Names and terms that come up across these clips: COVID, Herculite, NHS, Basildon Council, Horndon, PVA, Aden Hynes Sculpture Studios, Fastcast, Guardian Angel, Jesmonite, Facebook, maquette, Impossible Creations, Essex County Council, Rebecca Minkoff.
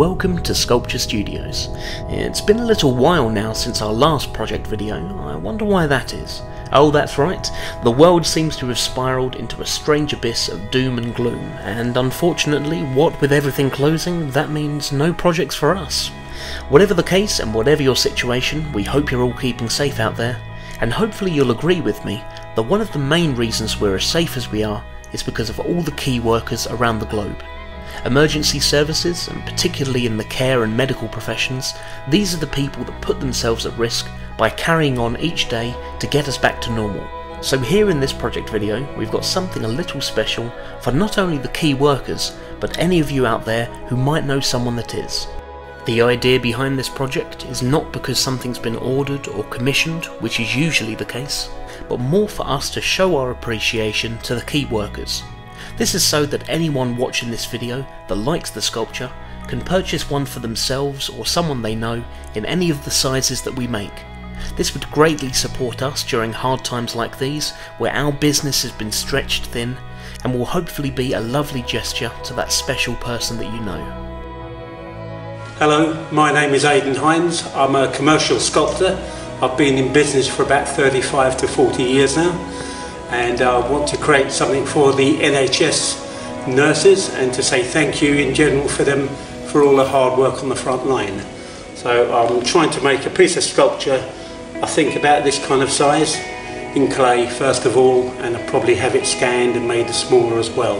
Welcome to Sculpture Studios. It's been a little while now since our last project video. I wonder why that is. Oh, that's right, the world seems to have spiralled into a strange abyss of doom and gloom, and unfortunately, what with everything closing, that means no projects for us. Whatever the case and whatever your situation, we hope you're all keeping safe out there, and hopefully you'll agree with me that one of the main reasons we're as safe as we are is because of all the key workers around the globe. Emergency services, and particularly in the care and medical professions, these are the people that put themselves at risk by carrying on each day to get us back to normal. So here in this project video, we've got something a little special for not only the key workers, but any of you out there who might know someone that is. The idea behind this project is not because something's been ordered or commissioned, which is usually the case, but more for us to show our appreciation to the key workers. This is so that anyone watching this video that likes the sculpture can purchase one for themselves or someone they know in any of the sizes that we make. This would greatly support us during hard times like these, where our business has been stretched thin, and will hopefully be a lovely gesture to that special person that you know. Hello, my name is Aden Hynes. I'm a commercial sculptor. I've been in business for about 35 to 40 years now. And I want to create something for the NHS nurses and to say thank you in general for them for all the hard work on the front line. So I'm trying to make a piece of sculpture, I think about this kind of size, in clay first of all, and I'll probably have it scanned and made smaller as well.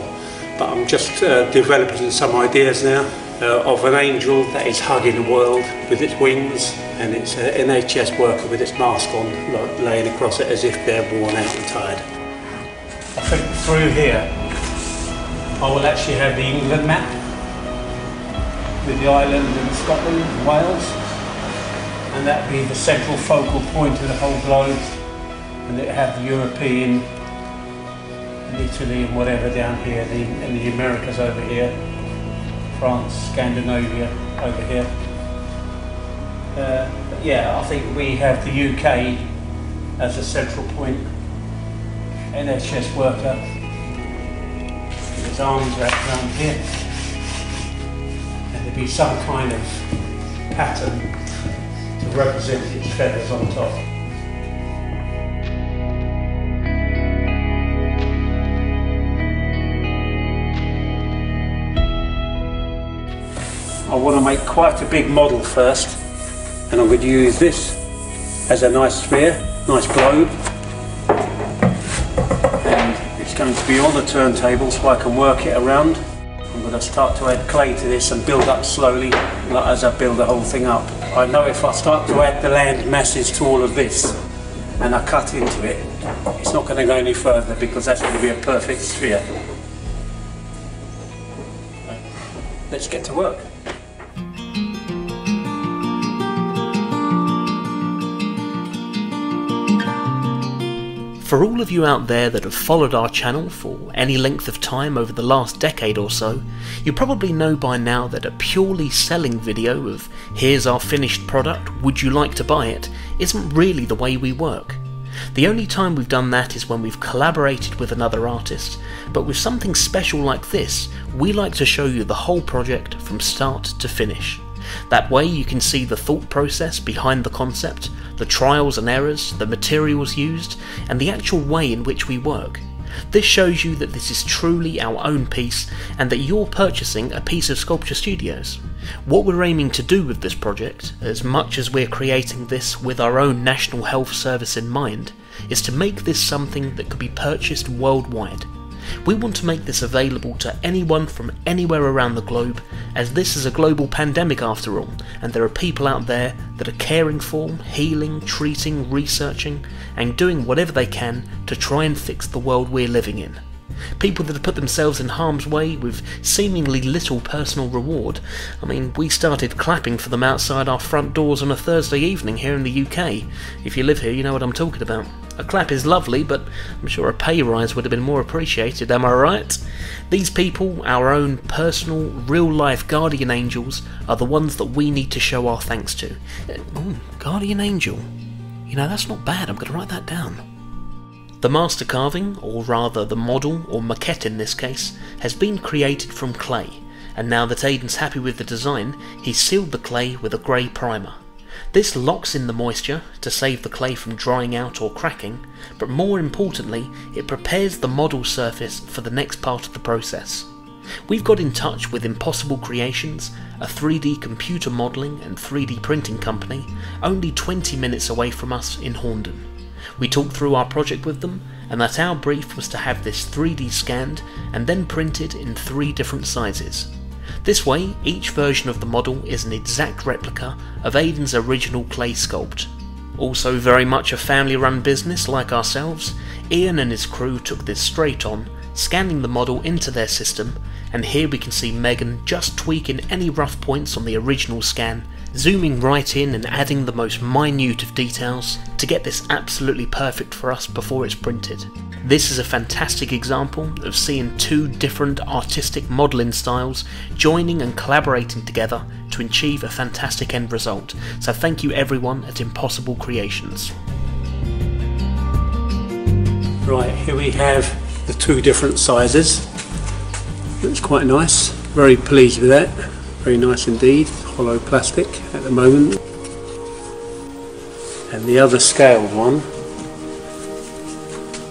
But I'm just developing some ideas now of an angel that is hugging the world with its wings, and it's an NHS worker with its mask on, laying across it as if they're worn out and tired. I think through here I will actually have the England map with the island and Scotland and Wales, and that be the central focal point of the whole globe, and it have the European and Italy and whatever down here, and the Americas over here, France, Scandinavia over here. But yeah, I think we have the UK as a central point. NHS worker with his arms wrapped around here, and there'd be some kind of pattern to represent its feathers on top. I want to make quite a big model first, and I would use this as a nice sphere, nice globe. Going to be on the turntable so I can work it around. I'm going to start to add clay to this and build up slowly as I build the whole thing up. I know if I start to add the land masses to all of this and I cut into it, it's not going to go any further because that's going to be a perfect sphere. Let's get to work. For all of you out there that have followed our channel for any length of time over the last decade or so, you probably know by now that a purely selling video of here's our finished product, would you like to buy it, isn't really the way we work. The only time we've done that is when we've collaborated with another artist, but with something special like this, we like to show you the whole project from start to finish. That way you can see the thought process behind the concept, the trials and errors, the materials used, and the actual way in which we work. This shows you that this is truly our own piece, and that you're purchasing a piece of Sculpture Studios. What we're aiming to do with this project, as much as we're creating this with our own National Health Service in mind, is to make this something that could be purchased worldwide. We want to make this available to anyone from anywhere around the globe, as this is a global pandemic after all, and there are people out there that are caring for, healing, treating, researching, and doing whatever they can to try and fix the world we're living in. People that have put themselves in harm's way with seemingly little personal reward. I mean, we started clapping for them outside our front doors on a Thursday evening here in the UK. If you live here, you know what I'm talking about. A clap is lovely, but I'm sure a pay rise would have been more appreciated, am I right? These people, our own personal, real-life guardian angels, are the ones that we need to show our thanks to. Ooh, guardian angel. You know, that's not bad. I'm going to write that down. The master carving, or rather the model or maquette in this case, has been created from clay, and now that Aden's happy with the design, he sealed the clay with a grey primer. This locks in the moisture to save the clay from drying out or cracking, but more importantly, it prepares the model surface for the next part of the process. We've got in touch with Impossible Creations, a 3D computer modelling and 3D printing company, only 20 minutes away from us in Horndon. We talked through our project with them, and that our brief was to have this 3D scanned and then printed in 3 different sizes. This way, each version of the model is an exact replica of Aden's original clay sculpt. Also very much a family-run business like ourselves, Ian and his crew took this straight on, scanning the model into their system, and here we can see Megan just tweaking any rough points on the original scan, zooming right in and adding the most minute of details to get this absolutely perfect for us before it's printed. This is a fantastic example of seeing 2 different artistic modelling styles joining and collaborating together to achieve a fantastic end result, so thank you everyone at Impossible Creations. Right, here we have the 2 different sizes. Looks quite nice, very pleased with that, very nice indeed. Hollow plastic at the moment, and the other scaled one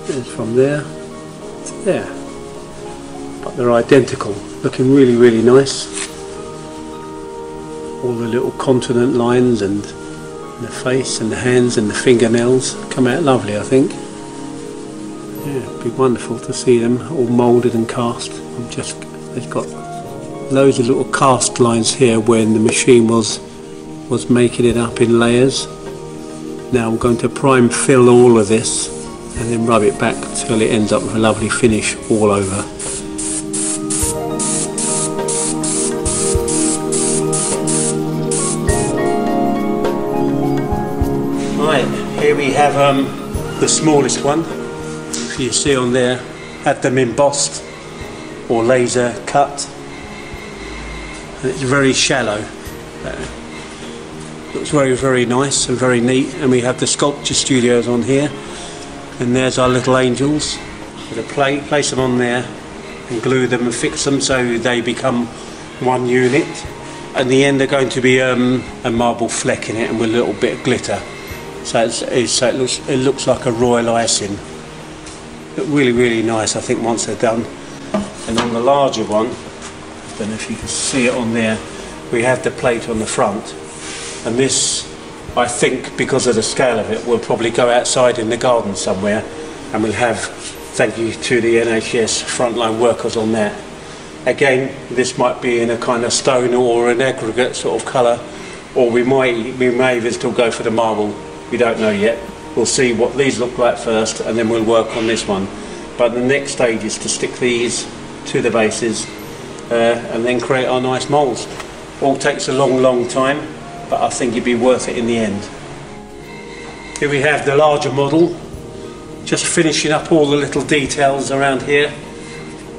is from there to there, but they're identical, looking really really nice. All the little continent lines and the face and the hands and the fingernails come out lovely, I think. Yeah, it'd be wonderful to see them all moulded and cast. They've got loads of little cast lines here when the machine was making it up in layers. Now I'm going to prime fill all of this and then rub it back till it ends up with a lovely finish all over. Right, here we have the smallest one. You see on there, had them embossed or laser cut, and it's very shallow. Looks very very nice and very neat, and we have the sculpture studios on here, and there's our little angels. With a plate, place them on there and glue them and fix them so they become one unit. At the end they're going to be a marble fleck in it and with a little bit of glitter, so, it looks like a royal icing. Look really really nice, I think, once they're done. And on the larger one, I don't know if you can see it on there, we have the plate on the front, and this, I think, because of the scale of it, will probably go outside in the garden somewhere, and we'll have thank you to the NHS frontline workers on that. Again, this might be in a kind of stone or an aggregate sort of colour, or we may even still go for the marble, we don't know yet. We'll see what these look like first, and then we'll work on this one. But the next stage is to stick these to the bases and then create our nice moulds. All takes a long, long time, but I think it'd be worth it in the end. Here we have the larger model, just finishing up all the little details around here.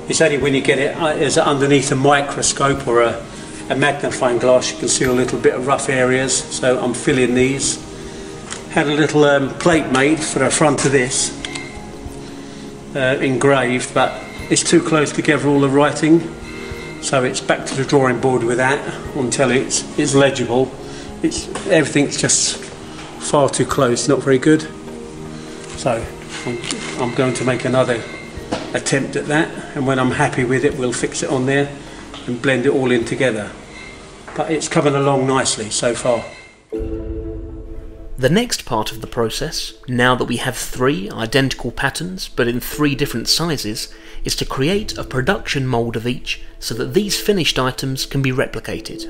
It's only when you get it is underneath a microscope or a magnifying glass you can see a little bit of rough areas, so I'm filling these. Had a little plate made for the front of this, engraved, but it's too close together, all the writing, so it's back to the drawing board with that until it's legible. Everything's just far too close, not very good. So I'm going to make another attempt at that, and when I'm happy with it we'll fix it on there and blend it all in together. But it's coming along nicely so far. The next part of the process, now that we have 3 identical patterns but in 3 different sizes, is to create a production mould of each so that these finished items can be replicated.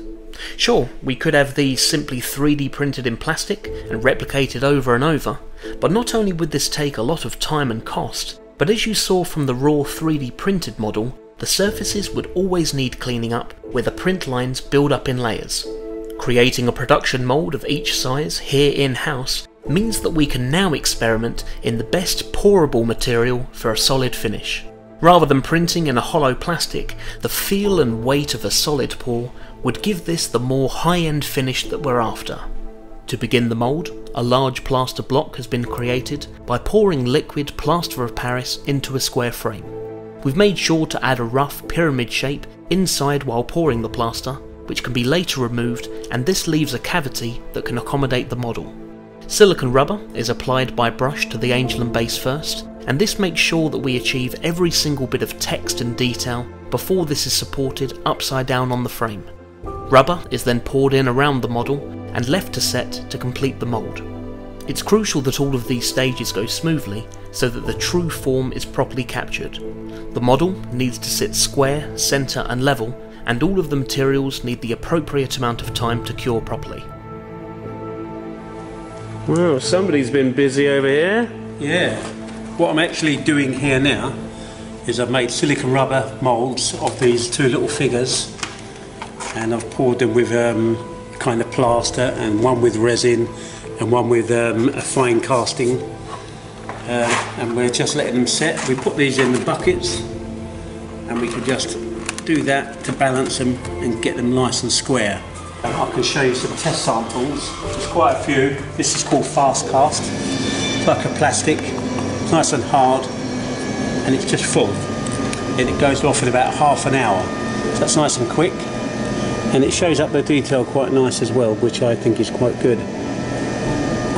Sure, we could have these simply 3D printed in plastic and replicated over and over, but not only would this take a lot of time and cost, but as you saw from the raw 3D printed model, the surfaces would always need cleaning up where the print lines build up in layers. Creating a production mould of each size here in-house means that we can now experiment in the best pourable material for a solid finish. Rather than printing in a hollow plastic, the feel and weight of a solid pour would give this the more high-end finish that we're after. To begin the mould, a large plaster block has been created by pouring liquid plaster of Paris into a square frame. We've made sure to add a rough pyramid shape inside while pouring the plaster, which can be later removed, and this leaves a cavity that can accommodate the model. Silicon rubber is applied by brush to the angel and base first, and this makes sure that we achieve every single bit of text and detail before this is supported upside down on the frame. Rubber is then poured in around the model and left to set to complete the mould. It's crucial that all of these stages go smoothly so that the true form is properly captured. The model needs to sit square, centre and level, and all of the materials need the appropriate amount of time to cure properly. Well, somebody's been busy over here. Yeah. What I'm actually doing here now is I've made silicone rubber moulds of these two little figures, and I've poured them with kind of plaster, and one with resin and one with a fine casting, and we're just letting them set. We put these in the buckets and we can just do that to balance them and get them nice and square. And I can show you some test samples. There's quite a few. This is called Fastcast. It's like a plastic. It's nice and hard, and it's just full, and it goes off in about half an hour, so that's nice and quick, and it shows up the detail quite nice as well, which I think is quite good.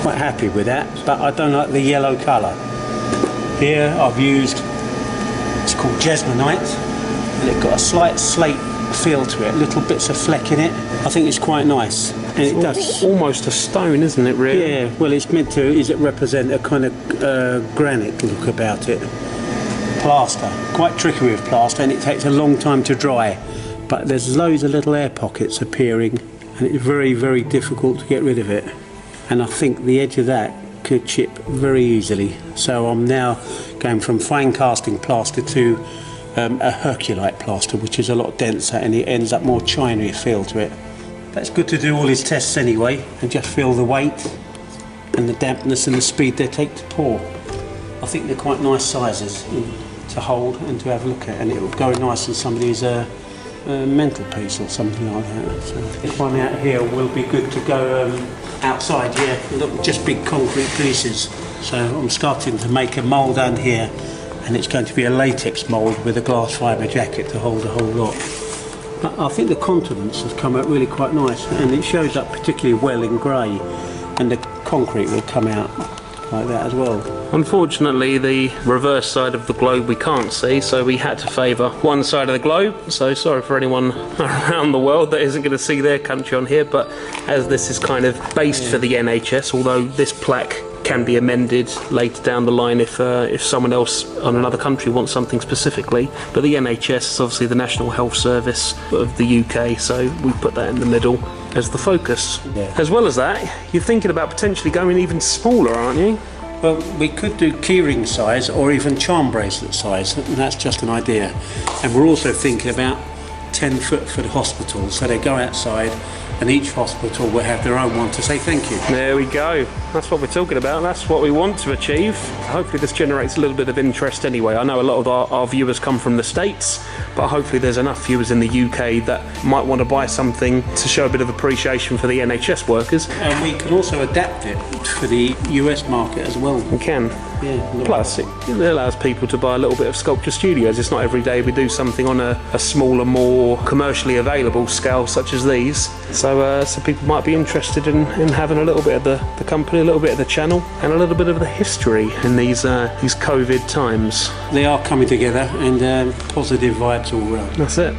Quite happy with that, but I don't like the yellow colour. Here I've used, it's called Jesmonite, and it's got a slight slate feel to it, little bits of fleck in it. I think it's quite nice, and it does almost a stone, isn't it, really? Yeah, well, it's meant to represent a kind of granite look about it. Plaster, quite tricky with plaster, and it takes a long time to dry, but there's loads of little air pockets appearing, and it's very, very difficult to get rid of it. And I think the edge of that could chip very easily, so I'm now going from fine casting plaster to a Herculite plaster, which is a lot denser, and it ends up more shiny feel to it. That's good to do all these tests anyway, and just feel the weight and the dampness and the speed they take to pour. I think they're quite nice sizes to hold and to have a look at, and it will go nice in somebody's mantelpiece or something like that. So this one out here will be good to go outside here. Look, just big concrete pieces. So I'm starting to make a mould down here, and it's going to be a latex mould with a glass fibre jacket to hold the whole lot. But I think the continents have come out really quite nice, and it shows up particularly well in grey, and the concrete will come out like that as well. Unfortunately, the reverse side of the globe we can't see, so we had to favour one side of the globe, so sorry for anyone around the world that isn't going to see their country on here, but as this is kind of based for the NHS, although this plaque can be amended later down the line if someone else on another country wants something specifically. But the NHS is obviously the National Health Service of the UK, so we put that in the middle as the focus. Yeah. As well as that, you're thinking about potentially going even smaller, aren't you? Well, we could do keyring size or even charm bracelet size, and that's just an idea. And we're also thinking about 10 foot for the hospital, so they go outside and each hospital will have their own one to say thank you. There we go, that's what we're talking about, that's what we want to achieve. Hopefully this generates a little bit of interest anyway. I know a lot of our viewers come from the States, but hopefully there's enough viewers in the UK that might want to buy something to show a bit of appreciation for the NHS workers. And we can also adapt it for the US market as well. We can. Yeah, plus it allows people to buy a little bit of Sculpture Studios. It's not every day we do something on a smaller, more commercially available scale such as these, so people might be interested in having a little bit of the company, a little bit of the channel, and a little bit of the history in these COVID times. They are coming together, and positive vibes all around. That's it.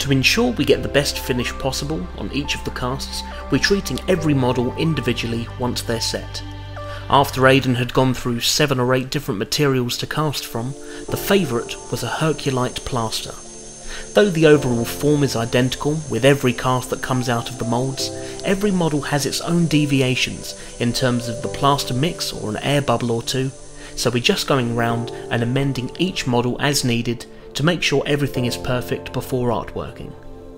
To ensure we get the best finish possible on each of the casts, we're treating every model individually once they're set. After Aden had gone through 7 or 8 different materials to cast from, the favourite was a Herculite plaster. Though the overall form is identical with every cast that comes out of the moulds, every model has its own deviations in terms of the plaster mix or an air bubble or two, so we're just going round and amending each model as needed to make sure everything is perfect before artworking.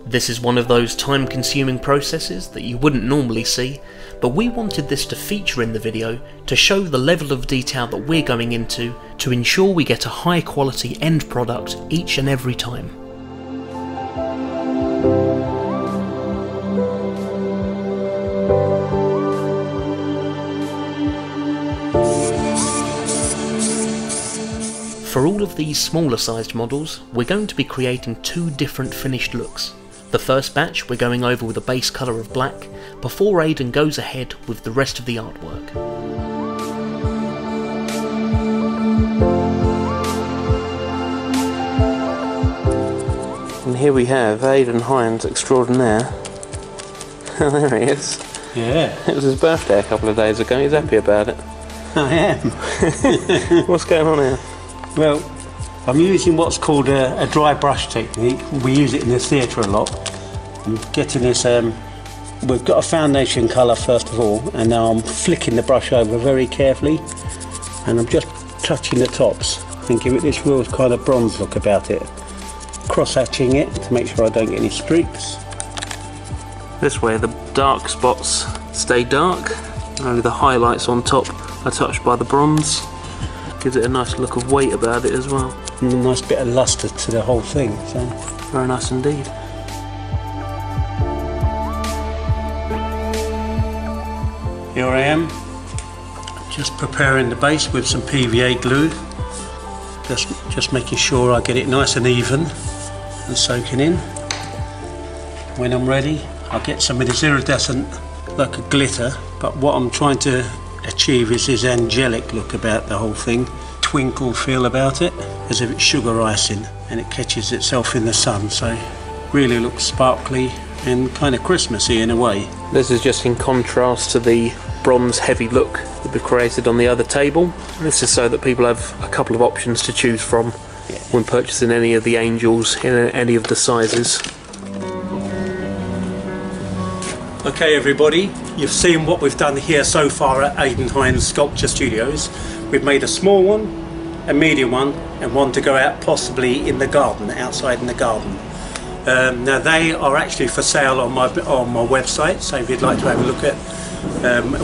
This is one of those time-consuming processes that you wouldn't normally see, but we wanted this to feature in the video to show the level of detail that we're going into to ensure we get a high-quality end product each and every time. For all all of these smaller sized models, we're going to be creating two different finished looks. The first batch we're going over with a base colour of black, before Aden goes ahead with the rest of the artwork. And here we have Aden Hynes extraordinaire. There he is. Yeah. It was his birthday a couple of days ago. He's happy about it. I am. What's going on here? Well, I'm using what's called a dry brush technique. We use it in the theatre a lot. I'm getting this. We've got a foundation colour first of all, and now I'm flicking the brush over very carefully, and I'm just touching the tops and give it this real kind of bronze look about it. Cross-hatching it to make sure I don't get any streaks. This way the dark spots stay dark, only the highlights on top are touched by the bronze. Gives it a nice look of weight about it as well. And a nice bit of lustre to the whole thing. So. Very nice indeed. Here I am, just preparing the base with some PVA glue. Just making sure I get it nice and even and soaking in. When I'm ready, I'll get some of this iridescent, like a glitter, but what I'm trying to achieve is this angelic look about the whole thing, twinkle feel about it, as if it's sugar icing and it catches itself in the sun, so really looks sparkly and kind of Christmassy in a way. This is just in contrast to the bronze heavy look that we've created on the other table. This is so that people have a couple of options to choose from when purchasing any of the angels in any of the sizes. Okay everybody, you've seen what we've done here so far at Aden Hynes Sculpture Studios. We've made a small one, a medium one and one to go out possibly in the garden, outside in the garden. Now they are actually for sale on my website, so if you'd like to have a look at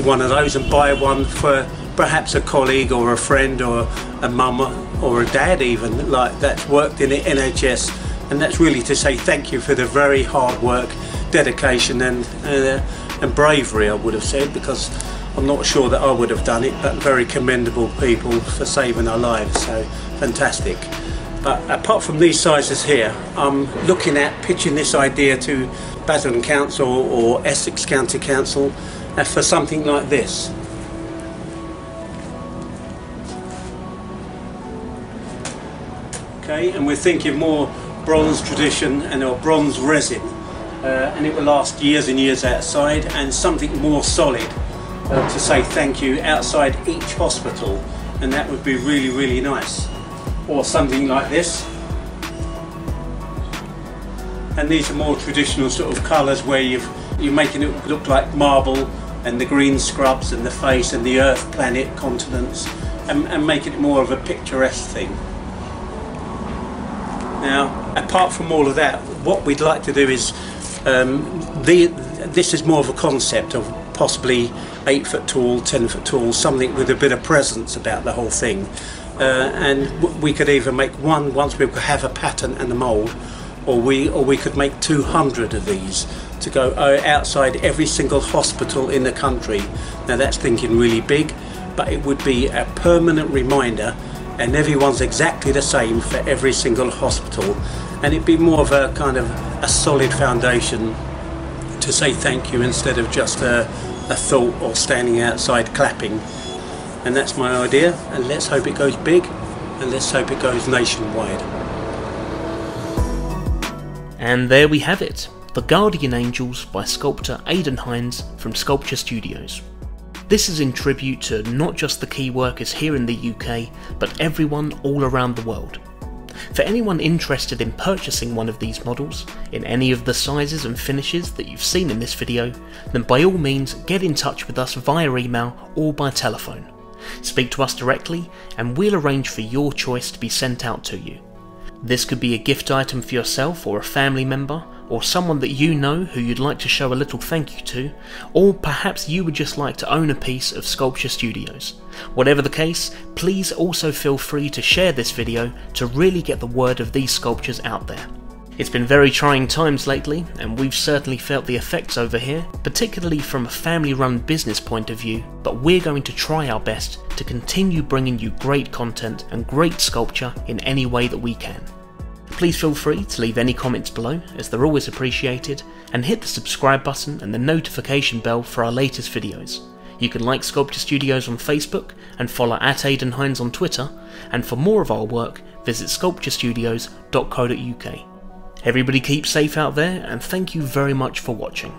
one of those and buy one for perhaps a colleague or a friend or a mum or a dad even, like that's worked in the NHS, and that's really to say thank you for the very hard work, dedication and bravery I would have said, because I'm not sure that I would have done it, but very commendable people for saving our lives, so fantastic. But apart from these sizes here, I'm looking at pitching this idea to Basildon Council or Essex County Council for something like this. Okay, and we're thinking more bronze tradition and or bronze resin, and it will last years and years outside, and something more solid to say thank you outside each hospital, and that would be really, really nice. Or something like this. And these are more traditional sort of colours where you're making it look like marble and the green scrubs and the face and the earth, planet, continents, and making it more of a picturesque thing. Now, apart from all of that, what we'd like to do is, this is more of a concept of possibly 8 foot tall, 10 foot tall, something with a bit of presence about the whole thing. And we could either make one once we have a pattern and a mould, or we could make 200 of these to go outside every single hospital in the country. Now that's thinking really big, but it would be a permanent reminder, and everyone's exactly the same for every single hospital, and it'd be more of a kind of a solid foundation to say thank you instead of just a thought or standing outside clapping. And that's my idea, and let's hope it goes big, and let's hope it goes nationwide. And there we have it, The Guardian Angels by sculptor Aden Hynes from Sculpture Studios. This is in tribute to not just the key workers here in the UK, but everyone all around the world. For anyone interested in purchasing one of these models, in any of the sizes and finishes that you've seen in this video, then by all means get in touch with us via email or by telephone. Speak to us directly and we'll arrange for your choice to be sent out to you. This could be a gift item for yourself or a family member, or someone that you know who you'd like to show a little thank you to, or perhaps you would just like to own a piece of Sculpture Studios. Whatever the case, please also feel free to share this video to really get the word of these sculptures out there. It's been very trying times lately, and we've certainly felt the effects over here, particularly from a family-run business point of view, but we're going to try our best to continue bringing you great content and great sculpture in any way that we can. Please feel free to leave any comments below, as they're always appreciated, and hit the subscribe button and the notification bell for our latest videos. You can like Sculpture Studios on Facebook and follow @AdenHynes on Twitter, and for more of our work, visit sculpturestudios.co.uk. Everybody keep safe out there, and thank you very much for watching.